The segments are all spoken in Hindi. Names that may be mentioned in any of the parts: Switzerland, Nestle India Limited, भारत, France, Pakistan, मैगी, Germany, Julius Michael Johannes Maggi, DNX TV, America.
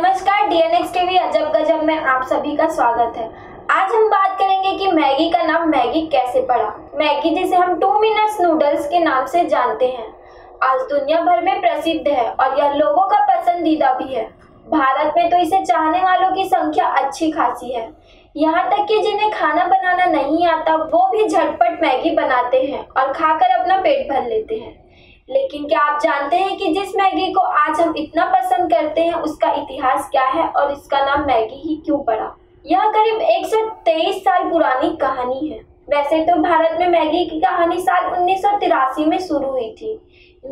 नमस्कार DNX TV अजब गजब में आप सभी का स्वागत है। आज हम बात करेंगे कि मैगी का नाम मैगी कैसे पड़ा। मैगी जिसे हम 2 मिनट्स नूडल्स के नाम से जानते हैं, आज दुनिया भर में प्रसिद्ध है और यह लोगों का पसंदीदा भी है। भारत में तो इसे चाहने वालों की संख्या अच्छी खासी है, यहाँ तक कि जिन्हें खाना बनाना नहीं आता वो भी झटपट मैगी बनाते हैं और खाकर अपना पेट भर लेते हैं। लेकिन क्या आप जानते हैं कि जिस मैगी को आज हम इतना पसंद करते हैं उसका इतिहास क्या है और इसका नाम मैगी ही क्यों पड़ा? यह करीब 123 साल पुरानी कहानी है। वैसे तो भारत में मैगी की कहानी साल 1983 में शुरू हुई थी।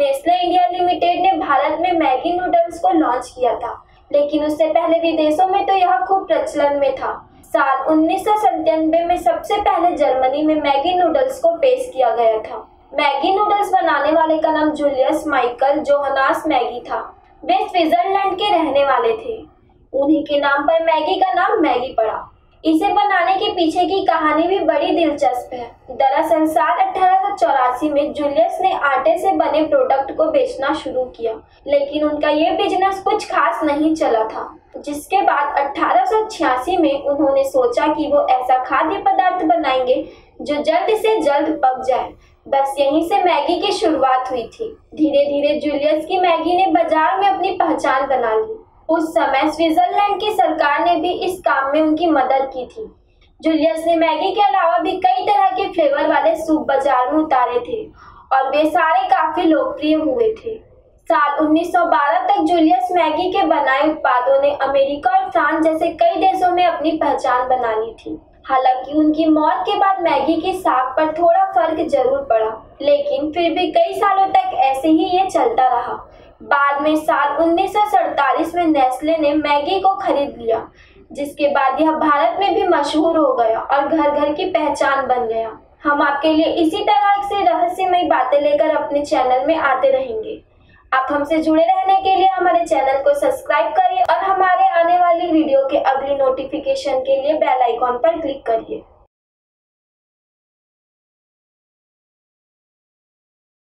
नेस्ले इंडिया लिमिटेड ने भारत में मैगी नूडल्स को लॉन्च किया था, लेकिन उससे पहले विदेशों में तो यह खूब प्रचलन में था। साल 1997 में सबसे पहले जर्मनी में मैगी नूडल्स को पेश किया गया था। मैगी नूडल्स बनाने वाले का नाम जूलियस माइकल जोहानस मैगी था। वे स्विट्जरलैंड के रहने वाले थे। उन्हीं के नाम पर मैगी का नाम मैगी पड़ा। इसे बनाने के पीछे की कहानी भी बड़ी दिलचस्प है। दरअसल साल 1884 में जूलियस ने आटे से बने प्रोडक्ट को बेचना शुरू किया, लेकिन उनका ये बिजनेस कुछ खास नहीं चला था, जिसके बाद 1886 में उन्होंने सोचा कि वो ऐसा खाद्य पदार्थ बनाएंगे जो जल्द से जल्द पक जाए। बस यहीं से मैगी की शुरुआत हुई थी। धीरे धीरे जूलियस की मैगी ने बाजार में अपनी पहचान बना ली। उस समय स्विट्जरलैंड की सरकार ने भी इस काम में उनकी मदद की थी। जूलियस ने मैगी के अलावा भी कई तरह के फ्लेवर वाले सूप बाजार में उतारे थे और वे सारे काफी लोकप्रिय हुए थे। साल 1912 तक जूलियस मैगी के बनाए उत्पादों ने अमेरिका और फ्रांस जैसे कई देशों में अपनी पहचान बना ली थी। हालांकि उनकी मौत के बाद मैगी की साख पर थोड़ा फर्क जरूर पड़ा, लेकिन फिर भी कई सालों तक ऐसे ही ये चलता रहा। बाद में साल 1947 में नेस्ले ने मैगी को खरीद लिया, जिसके बाद यह भारत में भी मशहूर हो गया और घर घर की पहचान बन गया। हम आपके लिए इसी तरह से रहस्यमय बातें लेकर अपने चैनल में आते रहेंगे। आप हमसे जुड़े रहने के लिए हमारे चैनल को सब्सक्राइब करिए और हमारे आने वाली वीडियो के अगली नोटिफिकेशन के लिए बेल आइकॉन पर क्लिक करिए।